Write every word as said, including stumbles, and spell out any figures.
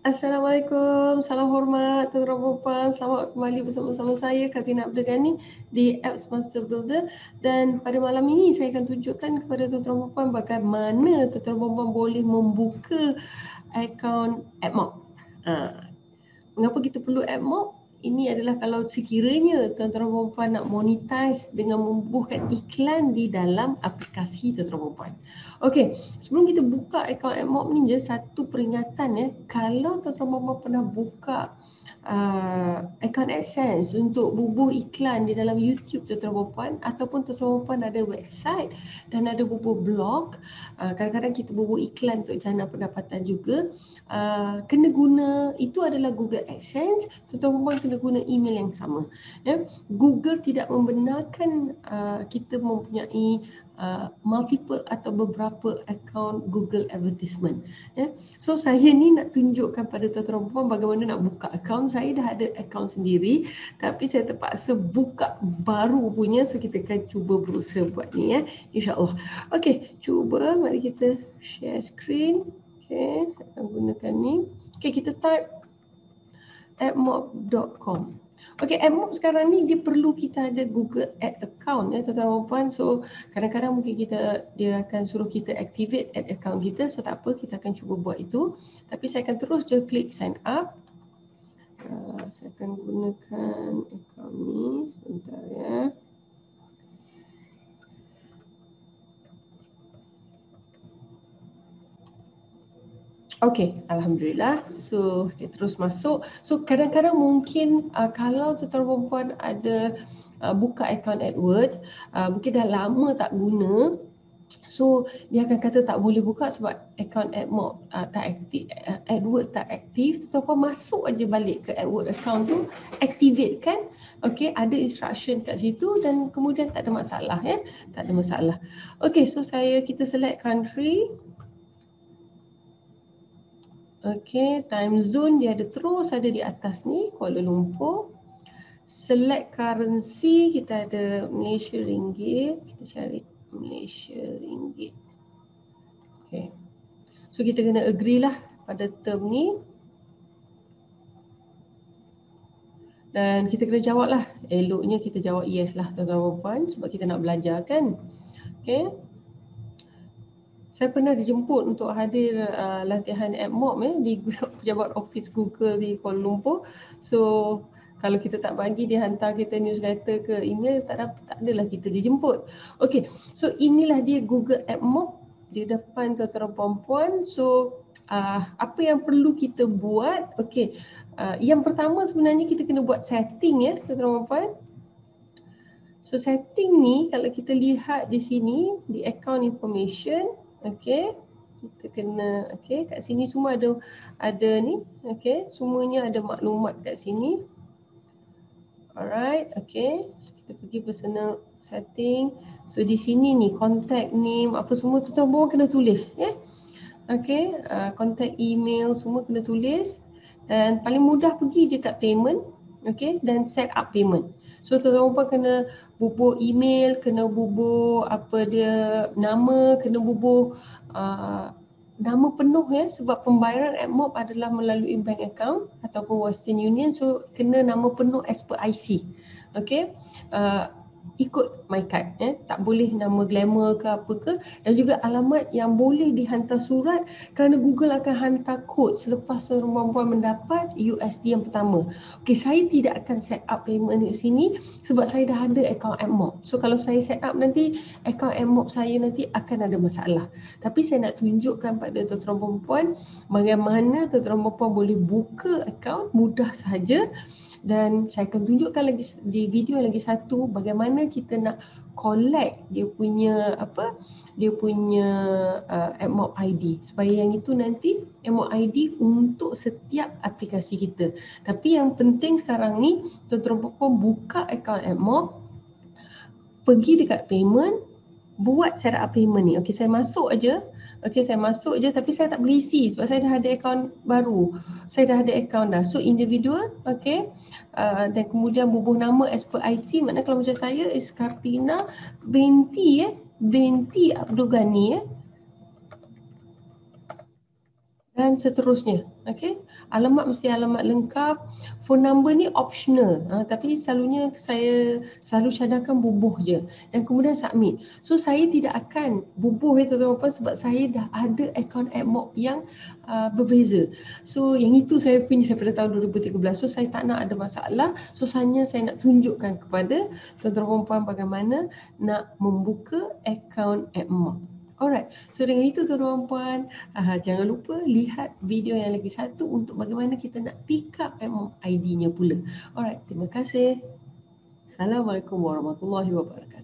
Assalamualaikum, salam hormat tuan-tuan dan puan. Selamat kembali bersama-sama saya Kartina Abdul Ghani di Apps Master Builder, dan pada malam ini saya akan tunjukkan kepada tuan-tuan dan puan bagaimana tuan-tuan dan puan boleh membuka akaun AdMob. Ha. Mengapa kita perlu AdMob? Ini adalah kalau sekiranya tuan-tuan dan puan nak monetize dengan membuahkan iklan di dalam aplikasi tuan-tuan dan puan. Okey, sebelum kita buka akaun AdMob ni, je satu peringatan ya. Kalau tuan-tuan dan puan pernah buka uh, akaun AdSense untuk bubuh iklan di dalam YouTube tuan-tuan dan puan, ataupun tuan-tuan dan puan ada website dan ada bubuh blog, kadang-kadang uh, kita bubuh iklan untuk jana pendapatan juga, uh, kena guna, itu adalah Google AdSense, tuan-tuan dan puan kena guna email yang sama. Ya? Google tidak membenarkan uh, kita mempunyai uh, multiple atau beberapa akaun Google Advertisement. Ya? So saya ni nak tunjukkan pada tuan-tuan dan puan bagaimana nak buka akaun. Saya dah ada akaun sendiri tapi saya terpaksa buka baru punya. So kita akan cuba berusaha buat ni ya. InsyaAllah. Okey, cuba mari kita share screen. Okey, saya akan gunakan ni. Okey, kita type admob dot com. Okey, AdMob sekarang ni dia perlu kita ada Google Ad account ya tuan-tuan dan puan. So kadang-kadang mungkin kita dia akan suruh kita activate ad account kita. So tak apa, kita akan cuba buat itu. Tapi saya akan terus je klik sign up. Uh, saya akan gunakan account ni sebentar ya. Okey, alhamdulillah. So dia terus masuk. So kadang-kadang mungkin uh, kalau tuan-tuan dan puan ada uh, buka akaun AdWords, uh, mungkin dah lama tak guna. So dia akan kata tak boleh buka sebab akaun AdMob uh, tak aktif, uh, AdWords tak aktif. Tuan-tuan dan puan masuk aja balik ke AdWords account tu, activate kan. Okey, ada instruction kat situ dan kemudian tak ada masalah ya. Tak ada masalah. Okey, so saya kita select country. Okey, time zone dia ada terus ada di atas ni, Kuala Lumpur. Select currency, kita ada Malaysia ringgit. Kita cari Malaysia ringgit. Okey. So kita kena agree lah pada term ni. Dan kita kena jawab lah. Eloknya kita jawab yes lah tuan-tuan dan puan sebab kita nak belajar kan. Okey. Saya pernah dijemput untuk hadir uh, latihan AdMob eh, di pejabat office Google di Kuala Lumpur. So kalau kita tak bagi, dia hantar kita newsletter ke email, tak, ada, tak adalah kita dijemput. Okey, so inilah dia Google AdMob di depan tuan-tuan dan puan-puan. So uh, apa yang perlu kita buat? Okey, uh, yang pertama sebenarnya kita kena buat setting ya tuan-tuan dan puan. So setting ni kalau kita lihat di sini, di account information. Okey, kita kena, okey, kat sini semua ada ada ni, okey, semuanya ada maklumat kat sini. Alright, okey, kita pergi personal setting. So di sini ni contact name apa semua tuan-tuan puan kena tulis ya. Yeah? Okey, uh, contact email semua kena tulis, dan paling mudah pergi je kat payment, okey, dan set up payment. So tuan-tuan puan kena bubuh email, kena bubuh apa dia nama, kena bubuh uh, nama penuh ya, sebab pembayaran AdMob adalah melalui bank account ataupun Western Union. So kena nama penuh as per I C. Okey, uh, ikut MyCard ya, tak boleh nama glamour ke apa ke, dan juga alamat yang boleh dihantar surat, kerana Google akan hantar kod selepas tuan-tuan dan puan mendapat U S D yang pertama. Okey, saya tidak akan set up payment di sini sebab saya dah ada akaun AdMob. So kalau saya set up nanti akaun AdMob saya nanti akan ada masalah. Tapi saya nak tunjukkan pada tuan-tuan dan puan bagaimana tuan-tuan dan puan boleh buka akaun mudah sahaja. Dan saya akan tunjukkan lagi di video lagi satu bagaimana kita nak collect dia punya apa, dia punya uh, AdMob I D, supaya yang itu nanti AdMob I D untuk setiap aplikasi kita. Tapi yang penting sekarang ni tuan-tuan dan puan buka akaun AdMob, pergi dekat payment, buat set up payment ni. Okey, saya masuk aja. Okey, saya masuk je tapi saya tak boleh isi sebab saya dah ada akaun baru. Saya dah ada akaun dah. So individual, okey. Uh, dan kemudian bubuh nama as per I C. Maknanya kalau macam saya is Kartina binti eh, binti Abdul Ghani eh. dan seterusnya. Okey, alamat mesti alamat lengkap. Phone number ni optional, ha, tapi selalunya saya selalu cadangkan bubuh je dan kemudian submit. So saya tidak akan bubuh ya tuan-tuan puan, sebab saya dah ada akaun AdMob yang uh, berbeza. So yang itu saya punya daripada tahun dua ribu tiga belas. So saya tak nak ada masalah. So hanya saya nak tunjukkan kepada tuan-tuan puan bagaimana nak membuka akaun AdMob. Alright, so dengan itu tuan-tuan puan, uh, jangan lupa lihat video yang lagi satu untuk bagaimana kita nak pick up AdMob I D-nya pula. Alright, terima kasih. Assalamualaikum warahmatullahi wabarakatuh.